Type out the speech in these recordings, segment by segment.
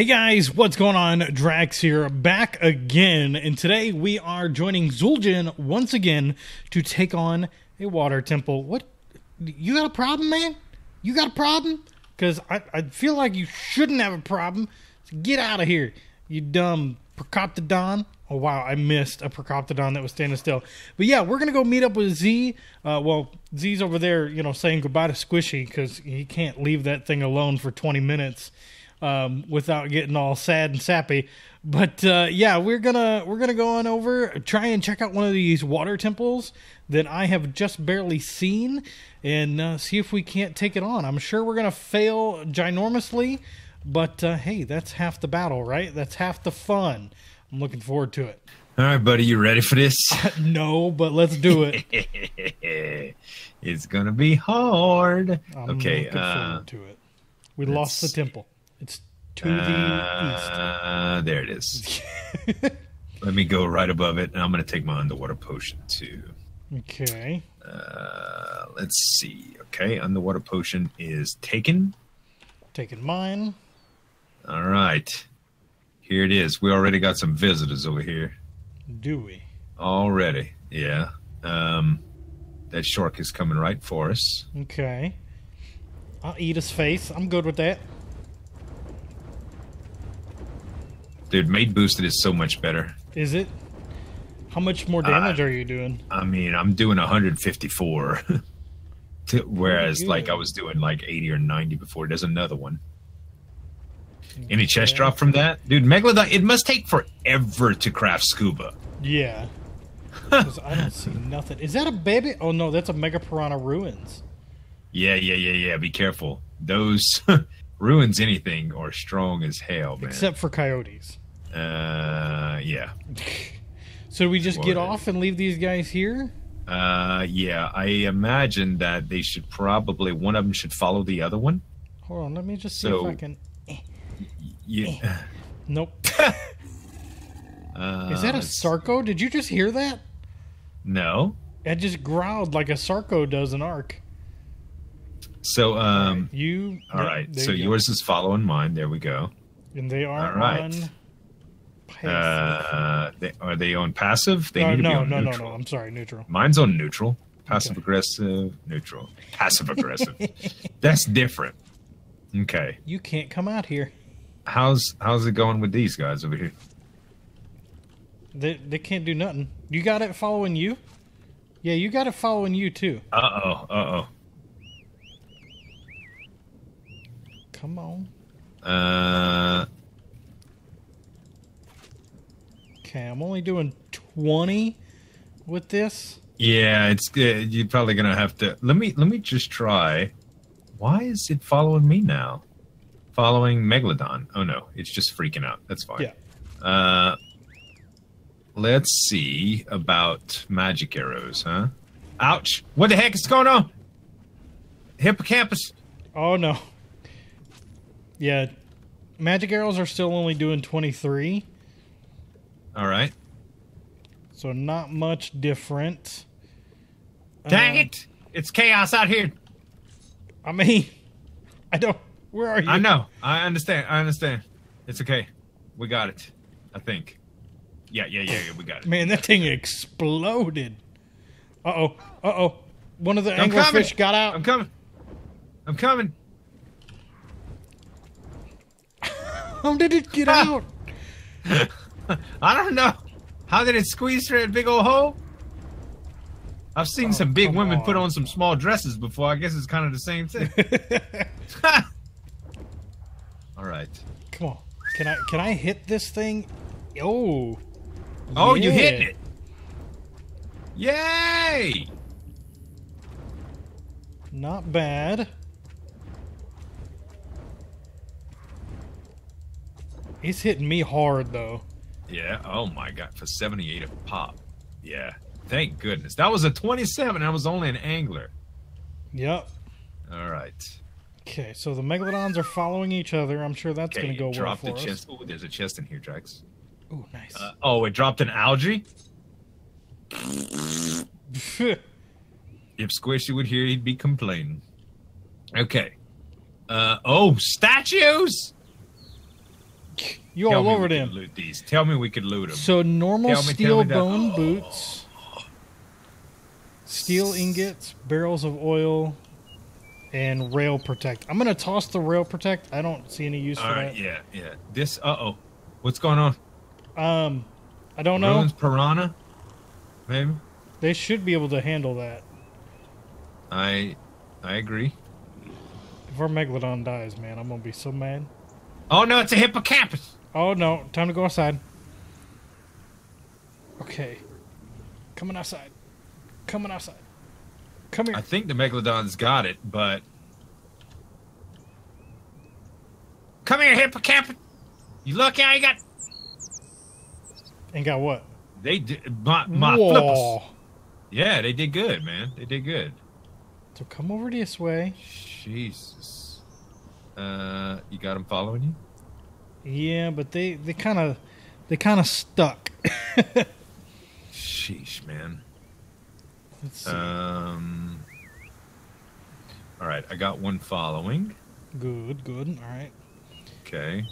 Hey guys, what's going on? Drax here, back again, and today we are joining Zul'jin once again to take on a water temple. What? You got a problem, man? You got a problem? Because I feel like you shouldn't have a problem, so get out of here, you dumb Procoptodon. Oh wow, I missed a Procoptodon that was standing still. But yeah, we're going to go meet up with Z. Well, Z's over there, you know, saying goodbye to Squishy because he can't leave that thing alone for 20 minutes. Without getting all sad and sappy. But yeah, we're gonna go on over, try and check out one of these water temples that I have just barely seen, and see if we can't take it on. I'm sure we're gonna fail ginormously, but hey, that's half the battle, right? That's half the fun. I'm looking forward to it. All right, buddy, you ready for this? No, but let's do it. It's gonna be hard. I'm okay, looking forward to it. We lost the temple. It's to the east. There it is. Let me go right above it, and I'm going to take my underwater potion, too. Okay. Let's see. Okay, underwater potion is taken. Taking mine. All right. Here it is. We already got some visitors over here. Do we? Already, yeah. That shark is coming right for us. Okay. I'll eat his face. I'm good with that. Dude, Mate Boosted is so much better. Is it? How much more damage are you doing? I mean, I'm doing 154. Whereas, like, I was doing, like, 80 or 90 before. There's another one. Okay. Any chest drop from that? Dude, Megalodon, it must take forever to craft scuba. Yeah. Because I don't see nothing. Is that a baby? Oh, no, that's a Mega Piranha Ruins. Yeah. Be careful. Those... Ruins anything or strong as hell, man. Except for coyotes. Yeah. So do we just get off and leave these guys here? Yeah. I imagine that they should probably, one of them should follow the other one. Hold on, let me just see if I can. Nope. Is that a Sarco? Did you just hear that? No. It just growled like a Sarco does an arc. So, all right. So yours is following mine. There we go. And they are on passive. Are they on passive? They need to be on neutral. No. I'm sorry, neutral. Mine's on neutral. Passive aggressive, neutral. Passive aggressive. That's different. Okay. You can't come out here. How's it going with these guys over here? They can't do nothing. You got it following you? Yeah, you got it following you too. Uh oh. Come on. Okay, I'm only doing 20 with this. Yeah, it's good. You're probably gonna have to. Let me just try. Why is it following me now? Following Megalodon. Oh no, it's just freaking out. That's fine. Yeah. Let's see about magic arrows, huh? Ouch! What the heck is going on? Hippocampus. Oh no. Yeah, magic arrows are still only doing 23. All right. So not much different. Dang it! It's chaos out here. I mean, I don't. Where are you? I know. I understand. It's okay. We got it. I think. Yeah. We got it. Man, that thing exploded. Uh oh. One of the anglerfish got out. I'm coming. How did it get out? I don't know. How did it squeeze through that big old hole? I've seen some big women put on some small dresses before. I guess it's kind of the same thing. All right. Come on. Can I hit this thing? Oh. Oh, yeah. You hitting it. Yay! Not bad. He's hitting me hard, though. Yeah. Oh, my God. For 78 a pop. Yeah. Thank goodness. That was a 27. I was only an angler. Yep. All right. Okay. So the Megalodons are following each other. I'm sure that's going to go well for us. Chest. Oh, there's a chest in here, Drax. Oh, nice. Oh, it dropped an algae? If Squishy would hear, he'd be complaining. Okay. Oh, statues? You're all over them. Loot these. Tell me we could loot them. So normal steel bone boots, steel ingots, barrels of oil, and rail protect. I'm gonna toss the rail protect. I don't see any use for that. Yeah, yeah. This. Uh-oh. What's going on? I don't know. Ruins piranha. Maybe. They should be able to handle that. I agree. If our Megalodon dies, man, I'm gonna be so mad. Oh no, it's a hippocampus! Oh no, time to go outside. Okay. Coming outside. Coming outside. Come here. I think the Megalodon's got it, but... Come here, hippocampus! You lucky I got... And got what? They did... My flippers. Yeah, they did good, man. They did good. So come over this way. Jesus. You got them following you? Yeah, but they kind of stuck. Sheesh, man. Let's see. All right, I got one following. Good, good. All right. Okay.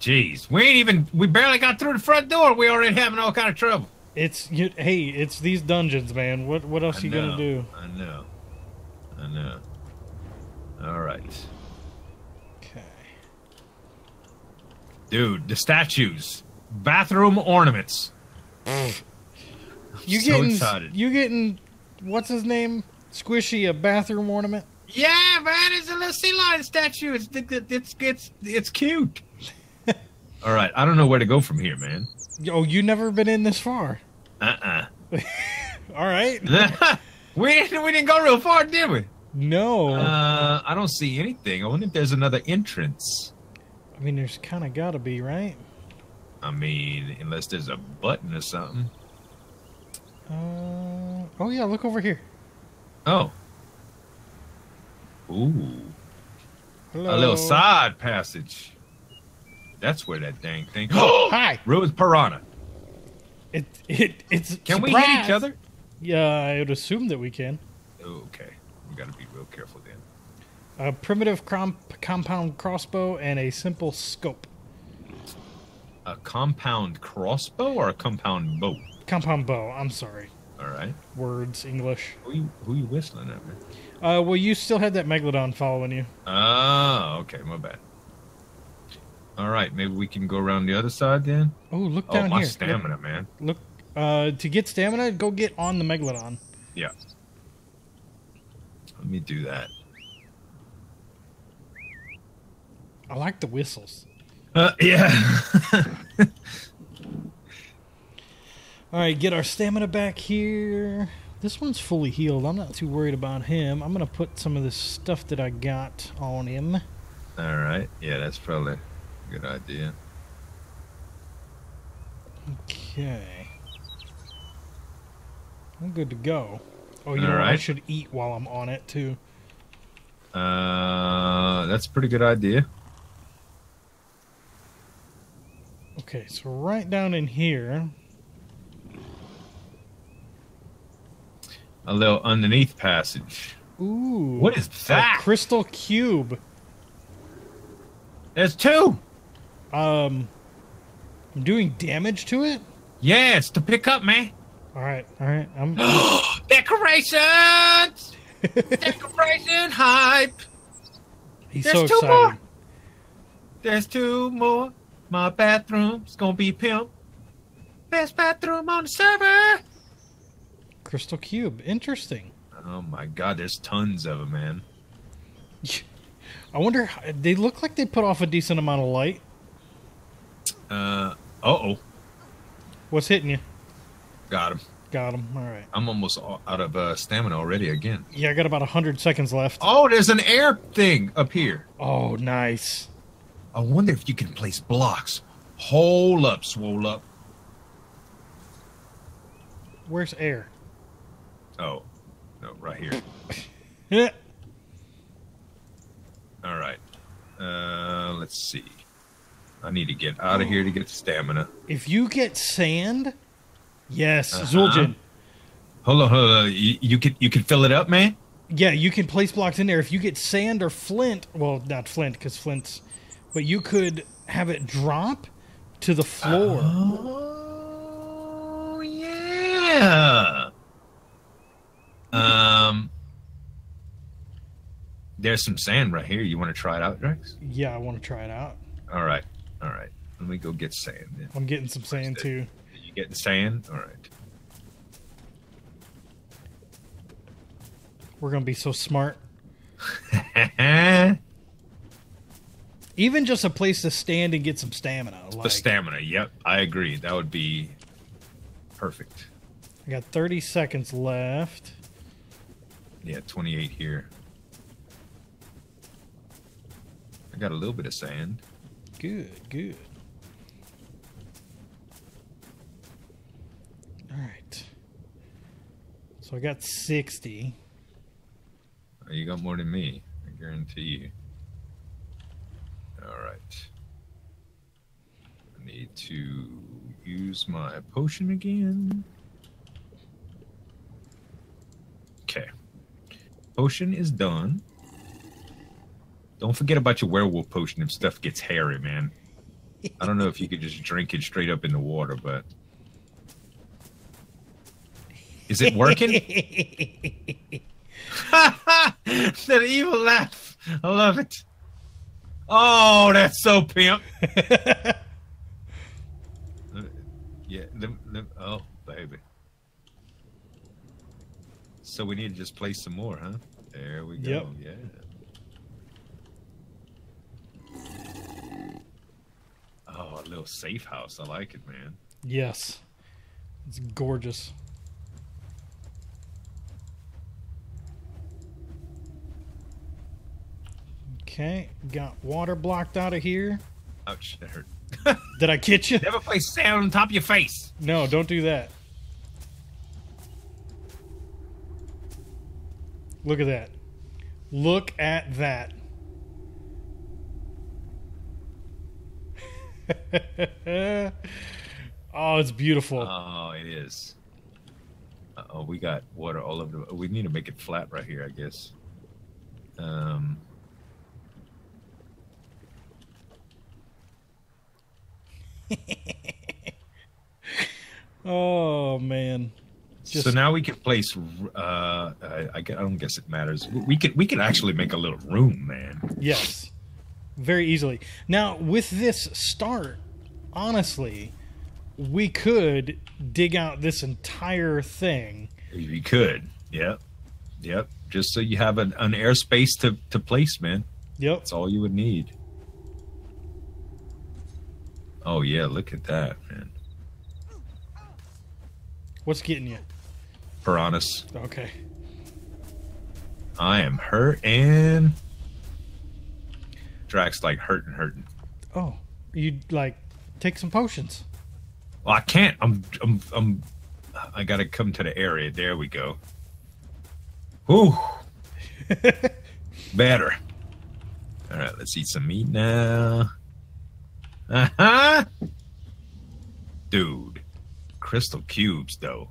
Jeez, we barely got through the front door. We already having all kind of trouble. Hey, it's these dungeons, man. What else are you gonna do? I know. I know. All right. Okay. Dude, the statues, bathroom ornaments. You getting what's his name? Squishy, a bathroom ornament? Yeah, man, it's a little sea lion statue. It's cute. All right, I don't know where to go from here, man. Yo, you never been in this far. All right. we didn't go real far, did we? No. I don't see anything. I wonder if there's another entrance. I mean, there's kind of got to be, right? I mean, unless there's a button or something. Oh yeah, look over here. Oh. Ooh. Hello. A little side passage. That's where that dang thing. Oh, hi. Ruins piranha. It's. Can we hit each other? Yeah, I would assume that we can. Okay, we got to be real careful then. A primitive compound crossbow and a simple scope. A compound crossbow or a compound bow? Compound bow. I'm sorry. All right. Words, English. Who you whistling at, man? Well, you still had that Megalodon following you. Oh, okay, my bad. All right, maybe we can go around the other side then. Oh, look down here. Oh, my stamina, man. Look, to get stamina, go get on the Megalodon. Yeah. Let me do that. I like the whistles. Yeah. All right, get our stamina back here. This one's fully healed. I'm not too worried about him. I'm going to put some of this stuff that I got on him. All right. Yeah, that's probably... good idea. Okay. I'm good to go. Oh, you know, I should eat while I'm on it, too. That's a pretty good idea. Okay, so right down in here. A little underneath passage. Ooh. What is that? A crystal cube. There's two. I'm doing damage to it? Yeah, it's to pick up, man. All right. I'm decorations! Decoration hype! He's so excited. There's two more! There's two more. My bathroom's gonna be pimp. Best bathroom on the server! Crystal cube. Interesting. Oh my god, there's tons of them, man. I wonder, they look like they put off a decent amount of light. Uh-oh. What's hitting you? Got him. All right. I'm almost out of stamina already again. Yeah, I got about 100 seconds left. Oh, there's an air thing up here. Oh, nice. I wonder if you can place blocks. Hold up, swole up. Where's air? Oh, no, right here. Yeah. All right, let's see. I need to get out of here to get stamina. If you get sand, yes, Zul'jin. Hold on. You can fill it up, man. Yeah, you can place blocks in there. If you get sand or flint, well, not flint because flint's, but you could have it drop to the floor. Oh, yeah. There's some sand right here. You want to try it out, Drex? Yeah, I want to try it out. All right. All right. Let me go get sand. Then. I'm getting some sand, too. You getting sand? All right. We're going to be so smart. Even just a place to stand and get some stamina. Like, the stamina, yep. I agree. That would be perfect. I got 30 seconds left. Yeah, 28 here. I got a little bit of sand. Good, good. All right. So I got 60. You got more than me, I guarantee you. All right. I need to use my potion again. Okay. Potion is done. Don't forget about your werewolf potion if stuff gets hairy, man. I don't know if you could just drink it straight up in the water, but... Is it working? That evil laugh. I love it. Oh, that's so pimp. Yeah. Oh, baby. So we need to just play some more, huh? There we go. Yep. Yeah. Oh, a little safe house. I like it, man. Yes. It's gorgeous. Okay, got water blocked out of here. Ouch, that hurt. Did I get you? Never place sand on top of your face. No, don't do that. Look at that. Look at that. Oh, it's beautiful. Oh, it is. Uh-oh, we got water all over the... We need to make it flat right here, I guess. Oh man! Just... So now we can place. I don't guess it matters. We could actually make a little room, man. Yes, very easily. Now with this start, honestly, we could dig out this entire thing. We could. Yep. Yep. Just so you have an airspace to place, man. Yep. That's all you would need. Oh, yeah, look at that, man. What's getting you? Piranhas. Okay. I am hurt and... Drax, like, hurting. Oh, you, like, take some potions. Well, I can't. I gotta come to the area. There we go. Whew. Better. All right, let's eat some meat now. Uh-huh. Dude. Crystal cubes, though.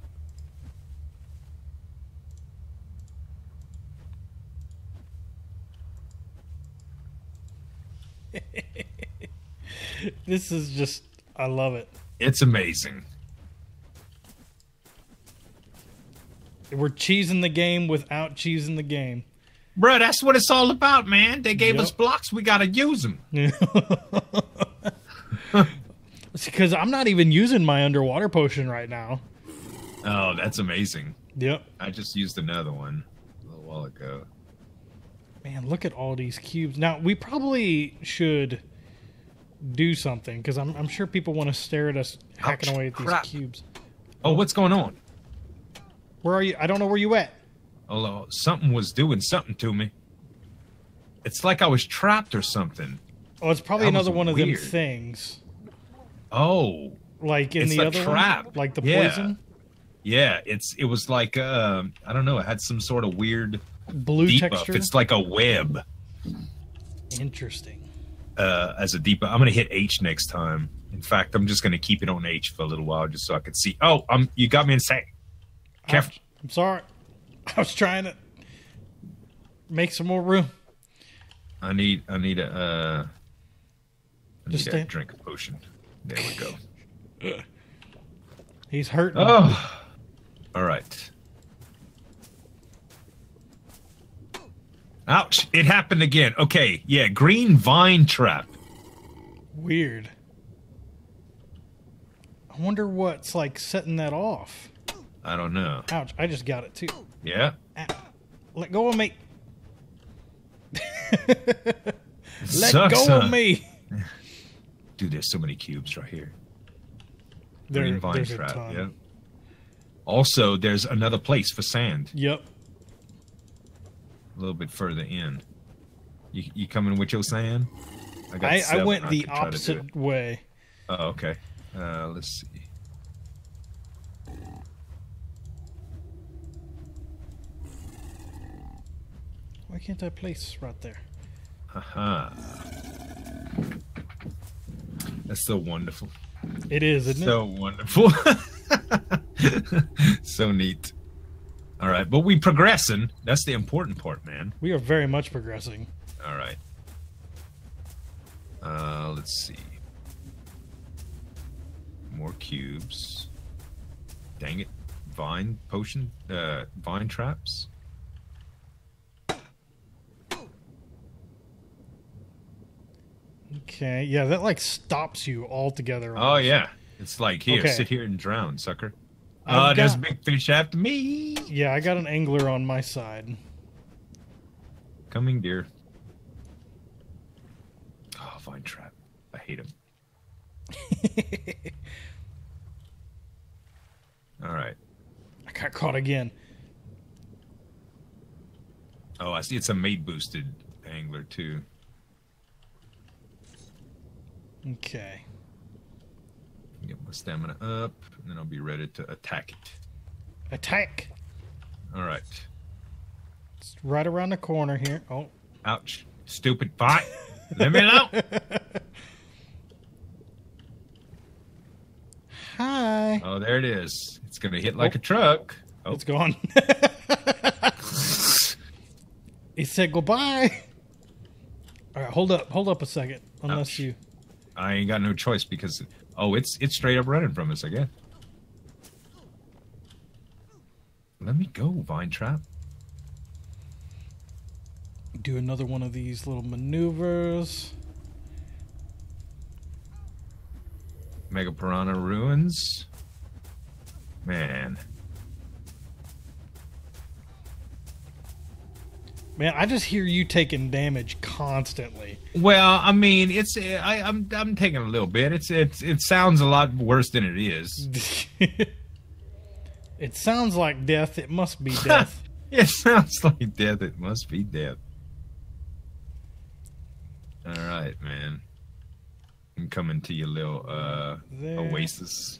This is just... I love it. It's amazing. We're cheesing the game without cheesing the game. Bruh, that's what it's all about, man. They gave us blocks. We gotta use them. Because I'm not even using my underwater potion right now. Oh, that's amazing. Yep. I just used another one a little while ago. Man, look at all these cubes. Now, we probably should do something, because I'm sure people want to stare at us hacking away at these cubes. Oh, what's going on? Where are you? I don't know where you at. Oh, something was doing something to me. It's like I was trapped or something. Oh, it's probably another one of them things. Oh, like in the other trap, like the poison. Yeah, it was like I don't know. It had some sort of weird blue texture. It's like a web. Interesting. As a deeper, I'm gonna hit H next time. In fact, I'm just gonna keep it on H for a little while just so I can see. Oh, you got me insane. Careful. I'm sorry. I was trying to. make some more room. I need a drink of potion. There we go. He's hurting. Oh, all right. Ouch! It happened again. Okay, yeah, green vine trap. Weird. I wonder what's like setting that off. I don't know. Ouch! I just got it too. Yeah. Ow. Let go of me. Let go of me. Dude, there's so many cubes right here. Green vine trap. Yep. Also, there's another place for sand. Yep. A little bit further in. You coming with your sand? I went the opposite way. Oh, okay. Let's see. Why can't I place right there? Aha. That's so wonderful. It is, isn't it? So wonderful. So neat. All right, but we progressing. That's the important part, man. We are very much progressing. All right. Let's see. More cubes. Dang it. Vine potion. Vine traps. Okay. Yeah, that like stops you altogether. Oh, yeah. It's like, here, sit here and drown, sucker. There's big fish after me. Yeah, I got an angler on my side. Coming, deer. Oh, vine trap. I hate him. All right. I got caught again. Oh, I see. It's a mate boosted angler, too. Okay. Get my stamina up, and then I'll be ready to attack it. Attack! All right. It's right around the corner here. Oh. Ouch. Stupid fight. Let me alone. Hi. Oh, there it is. It's going to hit like a truck. Oh. It's gone. He said goodbye. All right, hold up a second. Unless Ouch. You... I ain't got no choice because... Oh, it's straight up running from us, I guess. Let me go, vine trap. Do another one of these little maneuvers. Mega Piranha ruins. Man. Man, I just hear you taking damage constantly. Well, I mean, I'm taking a little bit. It sounds a lot worse than it is. It sounds like death. It must be death. It sounds like death. It must be death. All right, man. I'm coming to your little oasis.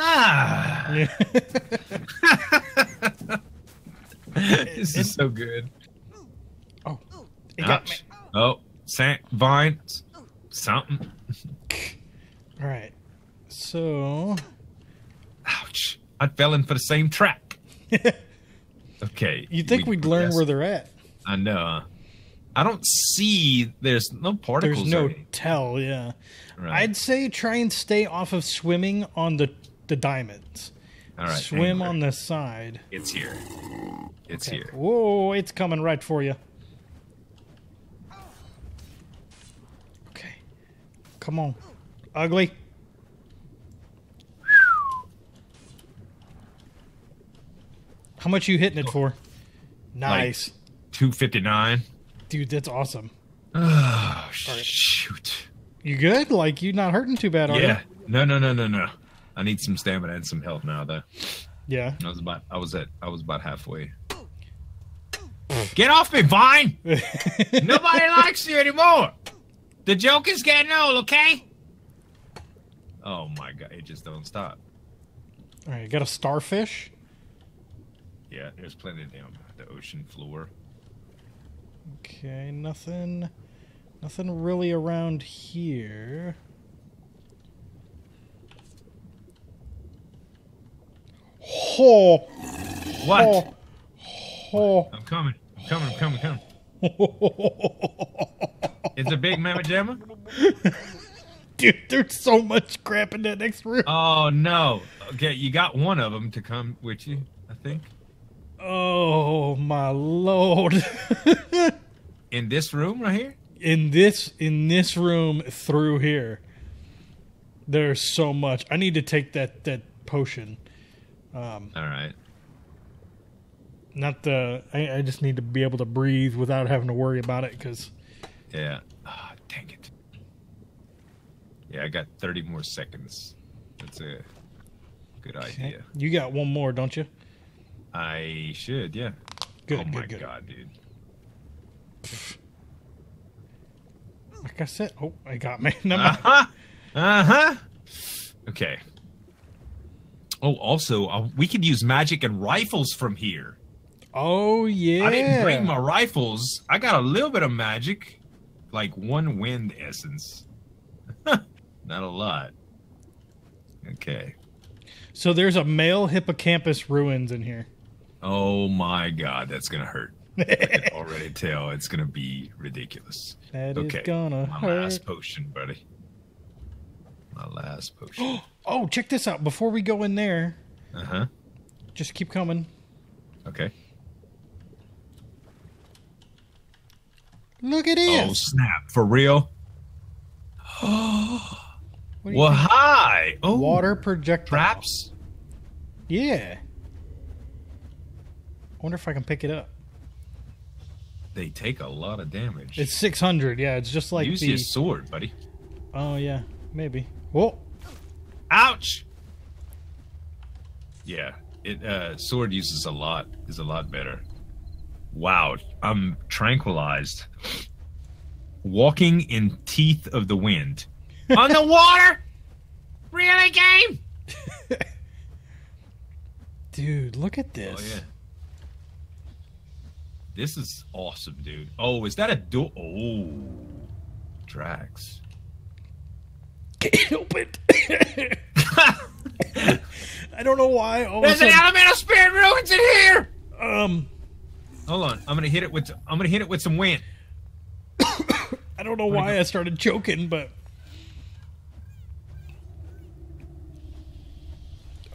Yeah. This is so good. Oh, it got me. Oh, vine, something. All right, so. Ouch! I fell in for the same trap. Okay. You think we'd learn where they're at? I know. I don't see. There's no particles. There's no tell. Yeah. Right. I'd say try and stay off of swimming on the diamonds. All right, swim on the side. It's here. It's here. Whoa, it's coming right for you. Okay. Come on. Ugly. How much you hitting it for? Nice. Like 259. Dude, that's awesome. Oh, shoot. You good? Like, you're not hurting too bad, are you? Yeah. No. I need some stamina and some health now, though. Yeah. I was about halfway. Get off me, vine! Nobody likes you anymore. The joke is getting old, okay? Oh my god, it just don't stop. All right, you got a starfish? Yeah, there's plenty of them. The ocean floor. Okay, nothing really around here. Ho! What? Ho. Ho. I'm coming. I'm coming. I'm coming. I'm coming. It's a big mamma jamma. Dude, there's so much crap in that next room. Oh no. Okay, you got one of them to come with you, I think. Oh my lord. In this room right here? In this room through here. There's so much. I need to take that potion. All right. Not the. I just need to be able to breathe without having to worry about it, because. Yeah. Oh, dang it. Yeah, I got 30 more seconds. That's a good idea. You got one more, don't you? I should. Yeah. Good. Oh my god, dude. Like I said. Oh, I got me. Uh-huh. Okay. Oh, also, we could use magic and rifles from here. Oh, yeah. I didn't bring my rifles. I got a little bit of magic. Like one wind essence. Not a lot. Okay. So there's a male hippocampus ruins in here. Oh, my God. That's going to hurt. I can already tell. It's going to be ridiculous. That is gonna hurt. My last potion, buddy. My last potion. Oh, check this out. Before we go in there, just keep coming. Okay. Look at it. Oh, snap. For real? Oh. Well, hi. Oh, water projectile. Traps? Yeah. I wonder if I can pick it up. They take a lot of damage. It's 600. Yeah, it's just like use your sword, buddy. Oh, yeah. Maybe. Whoa. Ouch. Yeah, it sword uses is a lot better. Wow, I'm tranquilized. Walking in teeth of the wind. On the water? Really, game? Dude, look at this. Oh, yeah. This is awesome, dude. Oh, is that a door? Oh. Drax. Can't help it. I don't know why. There's an elemental spirit ruins in here. Hold on. I'm gonna hit it with some wind. I don't know why I started choking, but.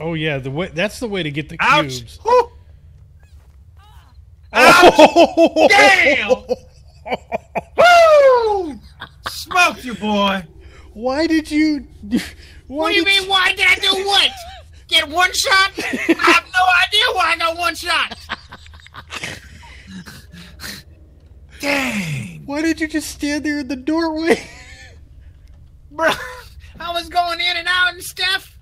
Oh yeah, that's the way to get the cubes. Ouch! Oh! Damn! Woo! Smoked you, boy. Why did you... What do you mean, why did I do what? Get one shot? I have no idea why I got one shot. Dang. Why did you just stand there in the doorway? Bro, I was going in and out and stuff.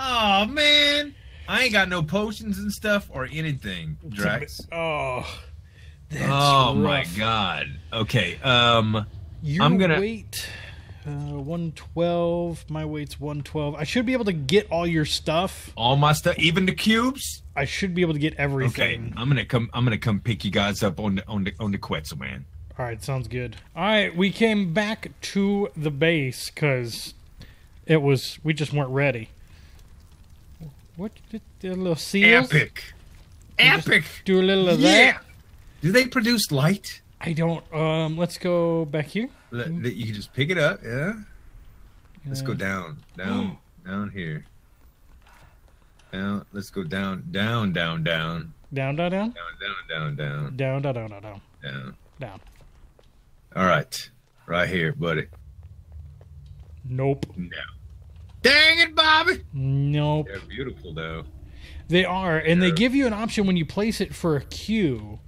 Oh, man. I ain't got no potions and stuff or anything, Drax. Oh, that's rough. My God. Okay, I'm going to... wait... 112. My weight's 112. I should be able to get all your stuff. All my stuff, even the cubes. I should be able to get everything. Okay, I'm gonna come pick you guys up on the Quetzal, man. All right, sounds good. All right, we came back to the base because we just weren't ready. What did the little seals? Epic. Do a little of that. Yeah. Do they produce light? I don't. Let's go back here. You can just pick it up, yeah. Let's go down, down here. Down. Let's go down. Down. All right, right here, buddy. Nope. No. Dang it, Bobby. Nope. They're beautiful though. They are, and they give you an option when you place it for a cue.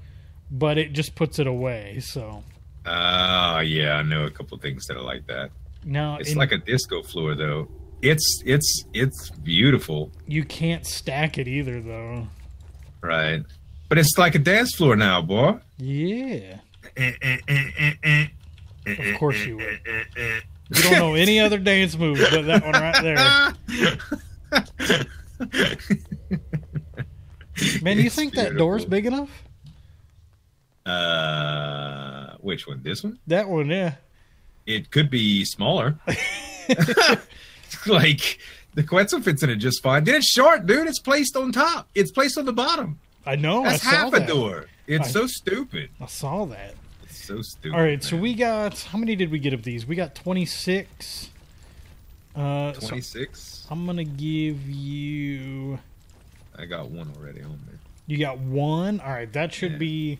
But it just puts it away, so. Yeah, I know a couple things that are like that. No, it's like a disco floor, though. It's beautiful. You can't stack it either, though. Right, but it's like a dance floor now, boy. Yeah. Of course you would. You don't know any other dance moves but that one right there. Man, do you think that door's big enough? Which one? This one? That one, yeah. It could be smaller. Like The Quetzal fits in it just fine. Then it's short, dude. It's placed on top. It's placed on the bottom. I know. That's half a door. It's so stupid. I saw that. It's so stupid. All right, so we got... How many did we get of these? We got 26. 26? So I'm going to give you... I got one already on me. You got one? All right, that should be...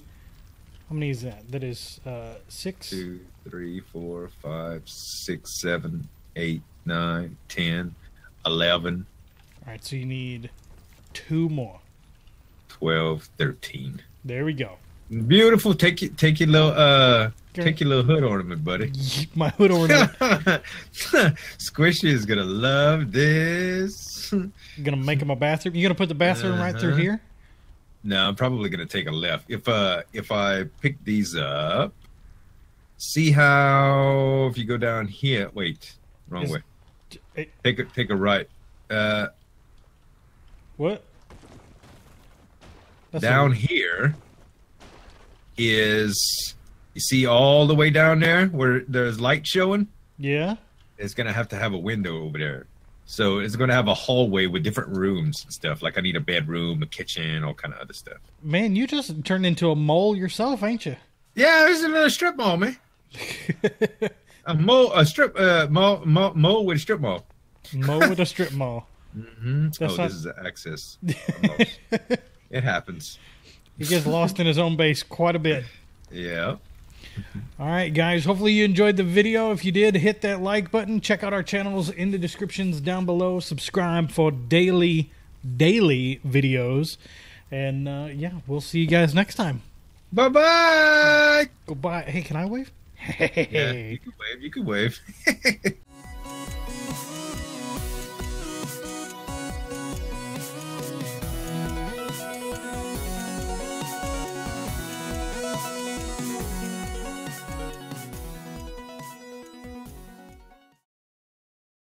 How many is that? That is 6? 2, 3, 4, 5, 6, 7, 8, 9, 10, 11. All right, so you need 2 more. 12, 13. There we go. Beautiful. Take your little hood ornament, buddy. My hood ornament. Squishy is gonna love this. I'm gonna make him a bathroom. You gonna put the bathroom right through here? No, I'm probably gonna take a left. If I pick these up, see how if you go down here. Wait, wrong way. Take a right. What? That's down here is, you see all the way down there where there's light showing? Yeah. It's going to have a window over there. So it's going to have a hallway with different rooms and stuff. Like I need a bedroom, a kitchen, all kind of other stuff. Man, you just turned into a mole yourself, ain't you? Yeah, there's another strip mall, man. a mole with a strip mall. Mole with a strip mall. Mm-hmm. Oh, this is an access. It happens. He gets lost in his own base quite a bit. Yeah. All right, guys. Hopefully you enjoyed the video. If you did, hit that like button. Check out our channels in the descriptions down below. Subscribe for daily videos. And, yeah, we'll see you guys next time. Bye-bye. Goodbye. Hey, can I wave? Hey. Yeah, you can wave. You can wave.